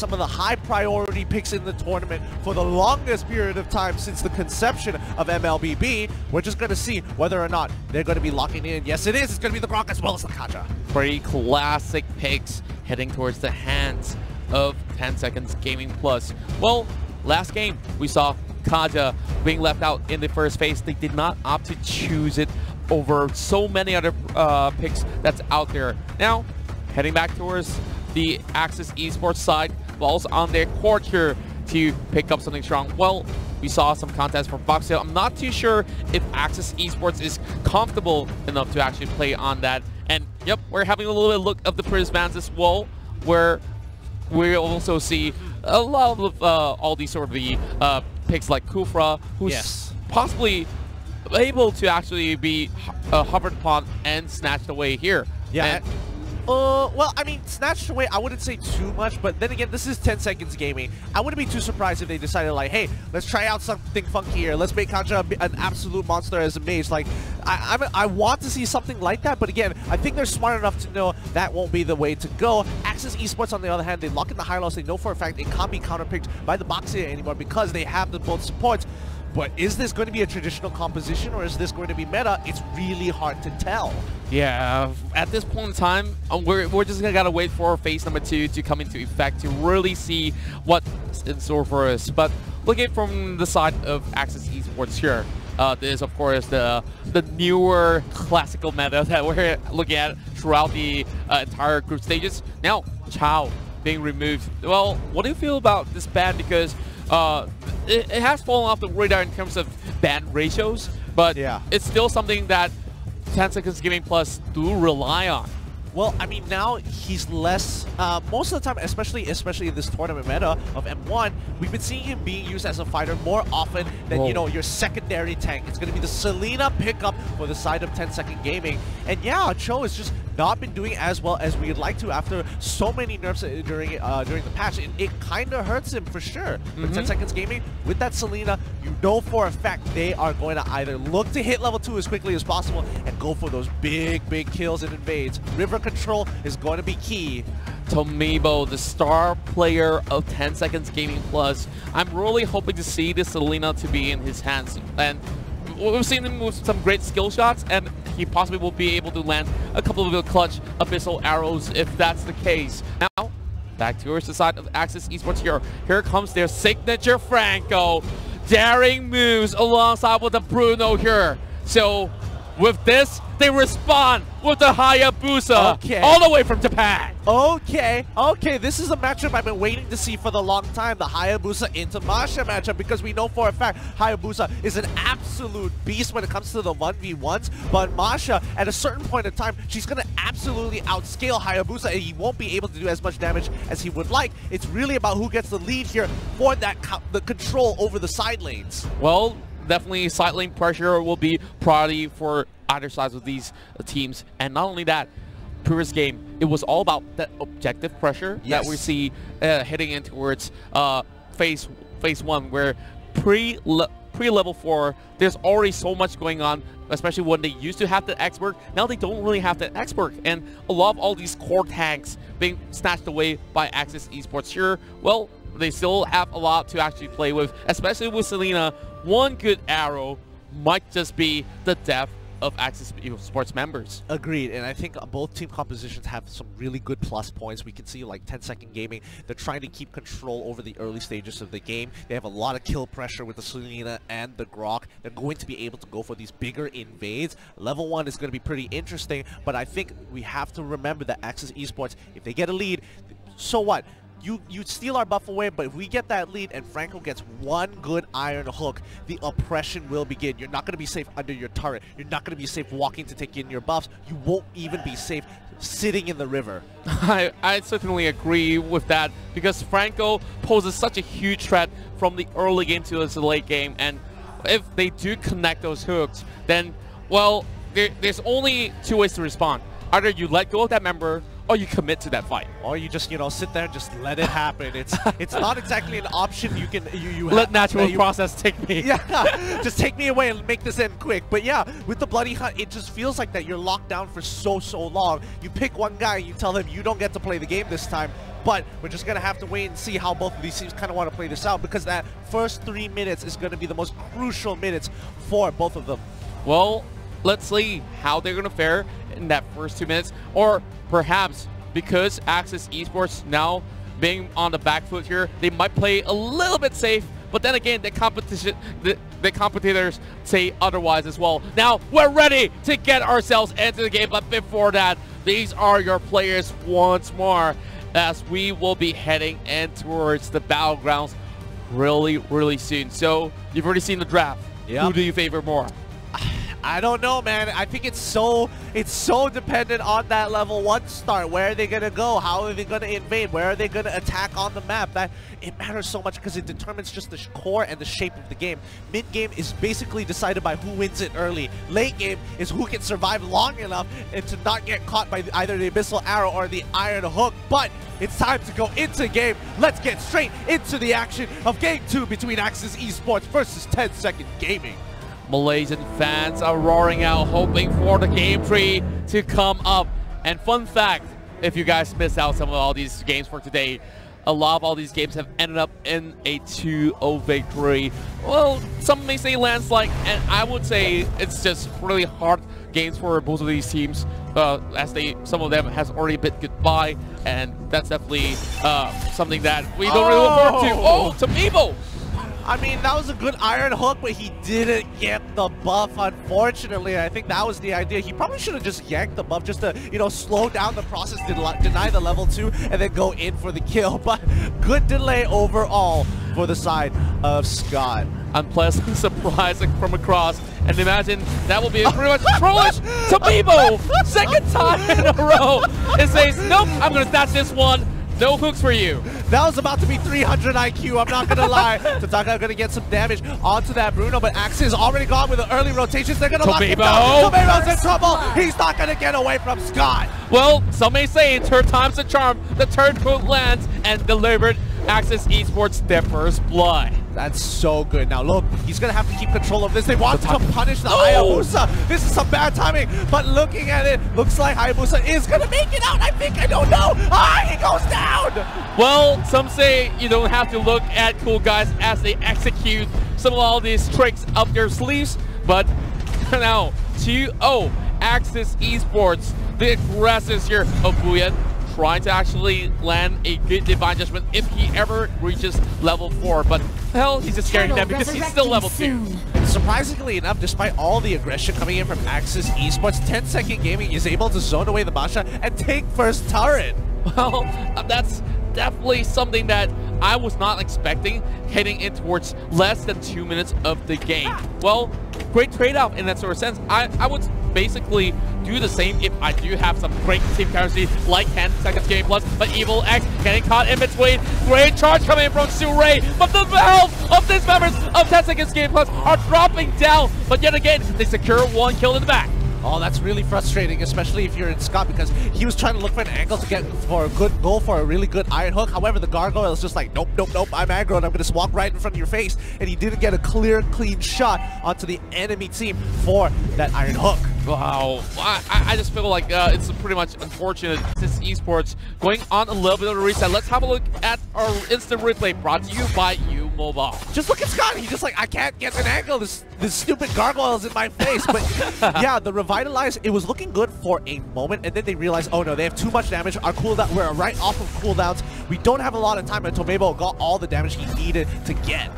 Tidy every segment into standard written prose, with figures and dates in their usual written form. some of the high priority picks in the tournament for the longest period of time since the conception of MLBB. We're just going to see whether or not they're going to be locking in. Yes, it is. It's going to be the Grock as well as the Contra. Pretty classic picks heading towards the hands of 10 Seconds Gaming Plus. Well, last game, we saw Kaja being left out in the first phase. They did not opt to choose it over so many other picks that's out there. Now, heading back towards the Axis Esports side, balls on their court here to pick up something strong. Well, we saw some contests from Foxtail. I'm not too sure if Axis Esports is comfortable enough to actually play on that. And yep, we're having a little bit of look of the Prismans as well, where we also see a lot of all these sort of the picks like Khufra, who's possibly able to actually be hovered upon and snatched away here. Yeah. And well, I mean, snatched away, I wouldn't say too much, but then again, this is 10 Seconds Gaming. I wouldn't be too surprised if they decided, like, hey, let's try out something funkier. Let's make Contra an absolute monster as a mage. Like, I want to see something like that, but again, I think they're smart enough to know that won't be the way to go. Axis Esports, on the other hand, they lock in the high loss. They know for a fact it can't be counterpicked by the Boxer anymore because they have the both supports. But is this going to be a traditional composition, or is this going to be meta? It's really hard to tell. Yeah, at this point in time, we're just going to gotta wait for phase number 2 to come into effect to really see what's in store for us. But looking from the side of Axis Esports here, this is, of course, the newer classical meta that we're looking at throughout the entire group stages. Now, Chao being removed. Well, what do you feel about this ban? Because it has fallen off the radar in terms of ban ratios, but yeah, it's still something that 10 Seconds Gaming Plus do rely on. Well, I mean, now he's less, most of the time, especially in this tournament meta of M1, we've been seeing him being used as a fighter more often than, you know, your secondary tank. It's going to be the Selena pickup for the side of 10 Second Gaming. And yeah, Cho is just not been doing as well as we'd like to after so many nerfs during the patch. It kind of hurts him for sure. But 10 Seconds Gaming, with that Selena, you know for a fact they are going to either look to hit level 2 as quickly as possible and go for those big, big kills and invades. River control is going to be key. Tommy Bo, the star player of 10 Seconds Gaming Plus. I'm really hoping to see this Selena to be in his hands. And we've seen him with some great skill shots, and he possibly will be able to land a couple of clutch Abyssal Arrows if that's the case. Now, back to the side of Axis Esports here. Here comes their signature Franco. Daring moves alongside with the Bruno here. So, with this, they respond with the Hayabusa, all the way from Japan. Okay, this is a matchup I've been waiting to see for the long time, the Hayabusa into Masha matchup, because we know for a fact Hayabusa is an absolute beast when it comes to the 1v1s, but Masha, at a certain point in time, she's going to absolutely outscale Hayabusa, and he won't be able to do as much damage as he would like. It's really about who gets the lead here for that the control over the side lanes. Well, definitely side lane pressure will be priority for either sides of these teams. And not only that, previous game, it was all about that objective pressure that we see heading in towards phase one, where pre-level 4, there's already so much going on, especially when they used to have the X-Berg. Now they don't really have the X-Berg, and a lot of all these core tanks being snatched away by Axis Esports. Sure, well, they still have a lot to actually play with, especially with Selena. One good arrow might just be the death of Axis Sports members. Agreed, and I think both team compositions have some really good plus points. We can see, like, 10 Second Gaming, they're trying to keep control over the early stages of the game. They have a lot of kill pressure with the Selena and the Grock. They're going to be able to go for these bigger invades. Level 1 is going to be pretty interesting, but I think we have to remember that Axis Esports, if they get a lead, so what? You steal our buff away, but if we get that lead and Franco gets one good Iron Hook, the oppression will begin. You're not going to be safe under your turret. You're not going to be safe walking to take in your buffs. You won't even be safe sitting in the river. I certainly agree with that, because Franco poses such a huge threat from the early game to the late game, and if they do connect those hooks, then, well, there's only two ways to respond. Either you let go of that member, or you commit to that fight. Or you just, you know, sit there and just let it happen. It's not exactly an option you can you let natural process take me. Yeah, just take me away and make this end quick. But yeah, with the Bloody Hunt, it just feels like that you're locked down for so long. You pick one guy and you tell him you don't get to play the game this time. But we're just going to have to wait and see how both of these teams kind of want to play this out, because that first 3 minutes is going to be the most crucial minutes for both of them. Well, let's see how they're going to fare in that first 2 minutes. Or perhaps because Axis Esports now being on the back foot here, they might play a little bit safe. But then again, the competitors say otherwise as well. Now, we're ready to get ourselves into the game. But before that, these are your players once more, as we will be heading in towards the battlegrounds really soon. So you've already seen the draft. Yep. Who do you favor more? I don't know, man. I think it's so dependent on that level 1 start. Where are they going to go? How are they going to invade? Where are they going to attack on the map? That it matters so much because it determines just the core and the shape of the game. Mid-game is basically decided by who wins it early. Late game is who can survive long enough and to not get caught by either the Abyssal Arrow or the Iron Hook. But it's time to go into game. Let's get straight into the action of Game 2 between Axis Esports versus 10 Second Gaming. Malaysian fans are roaring out, hoping for the game tree to come up. And fun fact, if you guys missed out some of all these games for today, a lot of all these games have ended up in a 2-0 victory. Well, some may say landslide, and I would say it's just really hard games for both of these teams, as some of them has already bid goodbye, and that's definitely something that we don't really look forward to. Oh, Tommy Bo! I mean, that was a good Iron Hook, but he didn't get the buff, unfortunately. I think that was the idea. He probably should have just yanked the buff just to, you know, slow down the process, deny the level 2, and then go in for the kill. But good delay overall for the side of Scott. Unpleasant surprise from across, and imagine that will be pretty much trollish to Bebo! Second time in a row! It says, nope, I'm going to stat this one. No hooks for you. That was about to be 300 IQ, I'm not going to lie. Tataka going to get some damage onto that Bruno, but Axis is already gone with the early rotations. They're going to lock him down. Tomero's in trouble. He's not going to get away from Scott. Well, some may say it's her time's a charm. The turn boot lands and delivered Axis Esports their first blood. That's so good. Now look, he's going to have to keep control of this. They want to punish the Hayabusa. This is some bad timing, but looking at it, looks like Hayabusa is going to make it out. I think, I don't know. Ah, he goes down! Well, some say you don't have to look at cool guys as they execute some of all these tricks up their sleeves, but now 2-0 Axis Esports, the aggressors here of Buyan, trying to actually land a good Divine Judgment if he ever reaches level 4, but hell, he's just scaring them because he's still level 2. Surprisingly enough, despite all the aggression coming in from Axis Esports, 10 Second Gaming is able to zone away the Masha and take first turret. Well, that's definitely something that I was not expecting heading in towards less than 2 minutes of the game. Well, great trade-off in that sort of sense. I would basically do the same if I do have some great team currency like 10 Seconds Game Plus, but Evil X getting caught in between. Great charge coming in from Suray, but the health of these members of 10 Seconds Game Plus are dropping down, but yet again, they secure one kill in the back. Oh, that's really frustrating, especially if you're in Scott, because he was trying to look for an angle to get for a good goal for a really good Iron Hook. However, the Gargoyle is just like, nope, nope, nope, I'm aggro and I'm going to walk right in front of your face. And he didn't get a clear, clean shot onto the enemy team for that Iron Hook. Wow, I just feel like it's pretty much unfortunate. This Esports going on a little bit of a reset. Let's have a look at our instant replay brought to you by U-Mobile. Just look at Scott. He's just like, I can't get an angle. This stupid Gargoyle is in my face. But yeah, the Revitalize, it was looking good for a moment, and then they realized, oh no, they have too much damage. Our cooldown, we're right off of cooldowns. We don't have a lot of time, and Tommy Bo got all the damage he needed to get.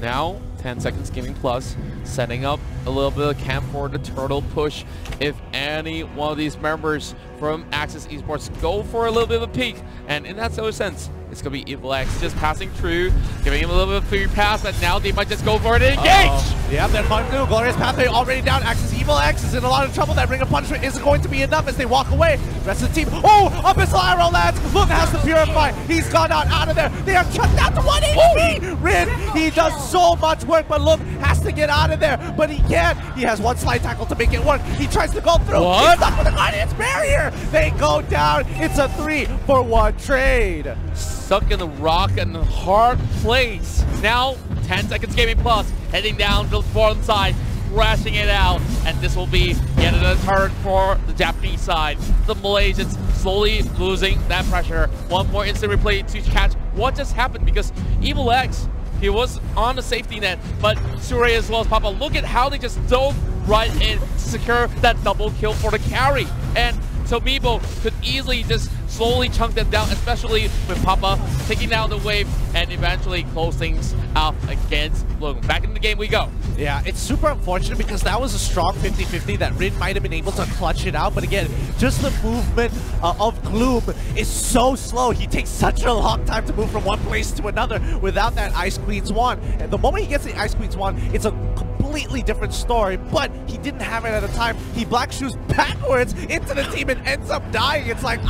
Now, 10 Seconds Gaming Plus, setting up a little bit of camp for the turtle push. If any one of these members from Axis Esports go for a little bit of a peek, and in that sort of sense, it's going to be Evil X just passing through, giving him a little bit of free pass, and now they might just go for it and engage! Yeah, they're fun too. Glorious Pathway already down. Axis Evil X is in a lot of trouble. That Ring of Punishment isn't going to be enough as they walk away. The rest of the team. Oh, Abyssal Arrow lands. Look, has to purify. He's gone out of there. They are shut down to 1 HP. Rin, he does so much work, but look, has to get out of there. But he can't. He has one slide tackle to make it work. He tries to go through. What? He's stuck with the Guardian's Barrier. They go down. It's a 3-for-1 trade. Stuck in the rock and the hard place. Now, 10 Seconds Gaming Plus heading down to the foreign side, crashing it out, and this will be yet another turn for the Japanese side. The Malaysians slowly losing that pressure. One more instant replay to catch what just happened, because Evil X, he was on the safety net, but Surya as well as Papa, look at how they just dove right in to secure that double kill for the carry. And Tommy Bo could easily just slowly chunk them down, especially with Papa taking down the wave and eventually close things out against Bloom. Back in the game we go. Yeah, it's super unfortunate because that was a strong 50-50 that Rin might have been able to clutch it out, but again, just the movement of Gloom is so slow. He takes such a long time to move from one place to another without that Ice Queen Swan. And the moment he gets the Ice Queen Swan, it's a completely different story, but he didn't have it at the time. He black shoes backwards into the team and ends up dying. It's like,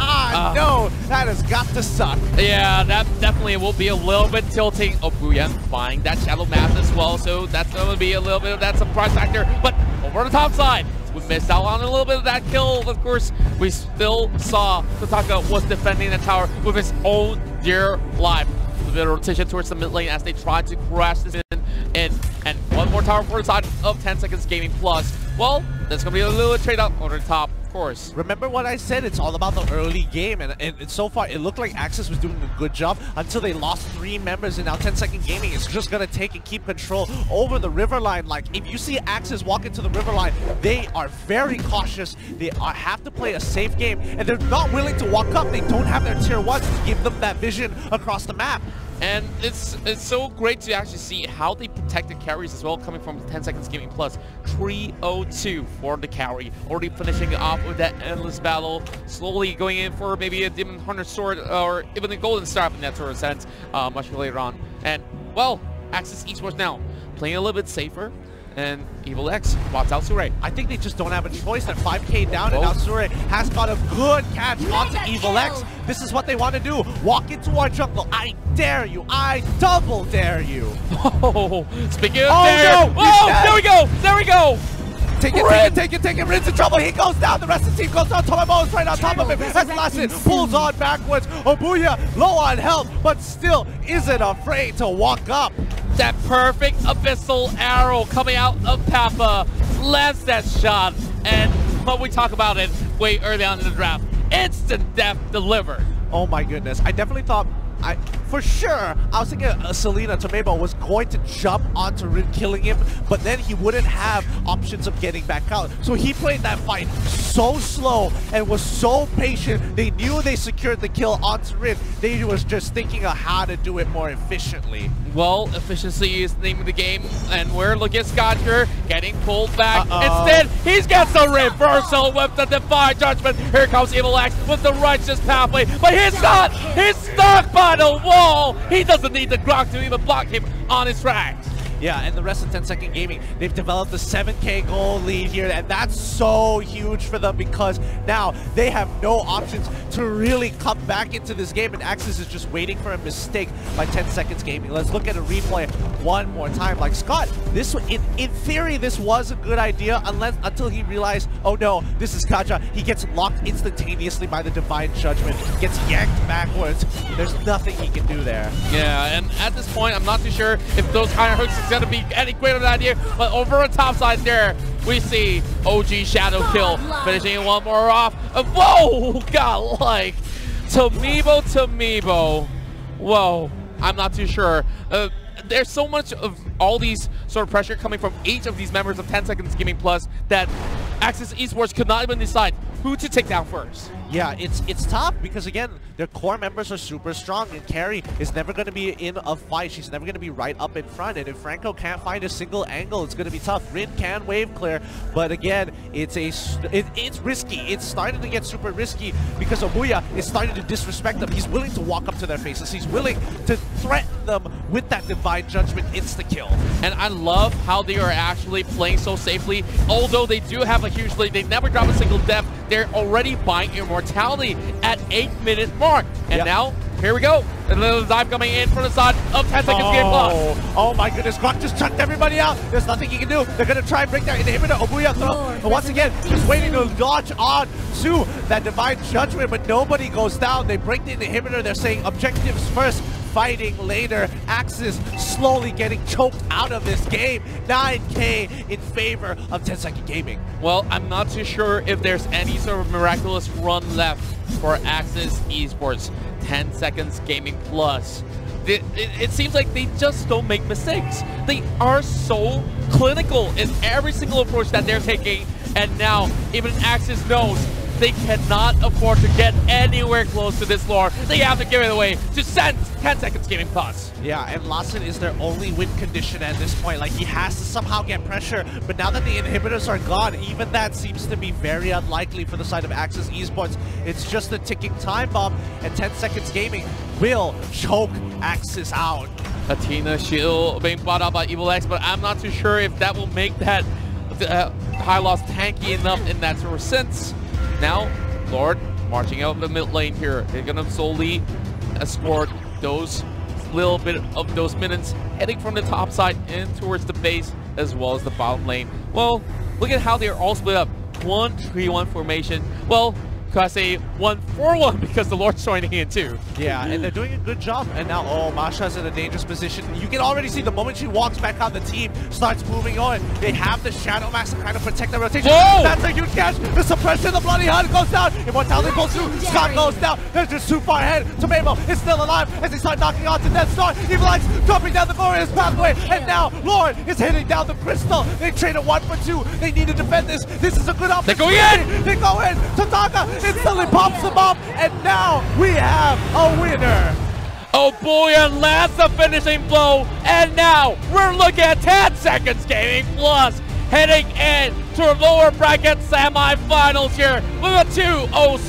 no, that has got to suck. Yeah, that definitely will be a little bit tilting. Oh, Buyan buying that Shadow Map as well, so that's going to be a little bit of that surprise factor. But over the top side, we missed out on a little bit of that kill. Of course, we still saw Totaka was defending the tower with his own dear life. A little bit of rotation towards the mid lane as they try to crash this in. And one more tower for the side of 10 Seconds Gaming Plus. Well, there's going to be a little trade-up over the top, of course. Remember what I said, it's all about the early game. And so far, it looked like Axis was doing a good job until they lost 3 members. And now 10 Second Gaming is just going to take and keep control over the river line. Like, if you see Axis walk into the river line, they are very cautious. They have to play a safe game. And they're not willing to walk up. They don't have their tier 1s to give them that vision across the map. And it's so great to actually see how they protect the carries as well, coming from 10 Seconds Gaming Plus. 302 for the carry, already finishing off with that Endless Battle, slowly going in for maybe a Demon Hunter Sword or even a Golden Star in that sort of sense much later on. And well, Axis Esports now playing a little bit safer. And Evil X spots out Sure. I think they just don't have a choice. They're 5k down, and now Sure has got a good catch onto Evil X. This is what they want to do. Walk into our jungle. I dare you. I double dare you. Oh, speaking of dare. No. Oh, there we go. There we go. Take it, take it. Rin's in trouble. He goes down. The rest of the team goes down. Tommy Bo is right on top of him. That's Lassen. Pulls on backwards. Obuya, low on health, but still isn't afraid to walk up. That perfect Abyssal Arrow coming out of Papa. Lands that shot. And what we talk about it way early on in the draft. Instant death delivered. Oh my goodness. I definitely thought... for sure, I was thinking Selena Tomebo was going to jump onto Rin, killing him, but then he wouldn't have options of getting back out. So he played that fight so slow and was so patient. They knew they secured the kill onto Rin. They was just thinking of how to do it more efficiently. Well, efficiency is the name of the game, and we're looking at Scotcher getting pulled back. Instead, he's got the reversal with the Divine Judgment. Here comes Evil X with the Righteous Pathway, but he's not! He's stuck by the wall! He doesn't need the Grock to even block him on his tracks. Yeah, and the rest of 10 Second Gaming, they've developed a 7k goal lead here, and that's so huge for them because now they have no options to really come back into this game, and Axis is just waiting for a mistake by 10 Seconds Gaming. Let's look at a replay one more time. Like, Scott, this in theory, this was a good idea until he realized, oh no, this is Kaja. He gets locked instantaneously by the Divine Judgment, gets yanked backwards. There's nothing he can do there. Yeah, and at this point, I'm not too sure if those Iron Hooks going to be any greater than idea, but over on top side there, we see OG Shadow kill, finishing one more off. Whoa, God, like Tommy Bo. Whoa, I'm not too sure. There's so much of all these sort of pressure coming from each of these members of 10 Seconds Gaming Plus that Axis Esports could not even decide who to take down first. Yeah, it's tough because, again, their core members are super strong, and Carrie is never going to be in a fight. She's never going to be right up in front, and if Franco can't find a single angle, it's going to be tough. Rin can wave clear, but again, it's risky. It's starting to get super risky because Abuya is starting to disrespect them. He's willing to walk up to their faces. He's willing to threaten them with that Divine Judgment insta-kill. And I love how they are actually playing so safely. Although they do have a huge lead, they never drop a single death. They're already buying Immortality at 8-minute mark. And now, here we go. Another dive coming in from the side of 10 Seconds Game Plus. Oh my goodness, Grock just chucked everybody out. There's nothing he can do. They're going to try and break that inhibitor. Abuya throw. Once again, just waiting to dodge on to that Divine Judgment, but nobody goes down. They break the inhibitor. They're saying objectives first, fighting later. Axis slowly getting choked out of this game. 9K in favor of 10 Second Gaming. Well, I'm not too sure if there's any sort of miraculous run left for Axis Esports. 10 Seconds Gaming Plus. It seems like they just don't make mistakes. They are so clinical in every single approach that they're taking. And now, even Axis knows they cannot afford to get anywhere close to this lore. They have to give it away to send 10 Seconds Gaming Plus. Yeah, and Lawson is their only win condition at this point. Like, he has to somehow get pressure, but now that the inhibitors are gone, even that seems to be very unlikely for the side of Axis Esports. It's just a ticking time bomb, and 10 Seconds Gaming will choke Axis out. Athena Shield being bought out by Evil X, but I'm not too sure if that will make that Hylos tanky enough in that sort of sense. Now, Lord marching out in the mid lane here. They're gonna solely escort those little bit of those minions heading from the top side in towards the base as well as the bottom lane. Well, look at how they're all split up. 1-3-1 formation. Well, could I say 1-4-1 because the Lord's joining in too. Yeah, and they're doing a good job. And now, oh, Masha's in a dangerous position. You can already see the moment she walks back out, the team starts moving on. They have the Shadow Mask to kind of protect the rotation. Whoa! That's a huge catch. The suppression, the Bloody Hunt goes down. Immortality goes through. Scott goes down. They're just too far ahead. Tomemo is still alive as they start knocking onto Death Star. Evil Eyes dropping down the Glorious Pathway. And now, Lord is hitting down the crystal. They traded 1 for 2. They need to defend this. This is a good opportunity. They go in. Tataka instantly pops them up, and now we have a winner. Oh boy, and that's the finishing blow, and now we're looking at 10 Seconds Gaming Plus heading in to our lower bracket semi-finals here with a 2-0.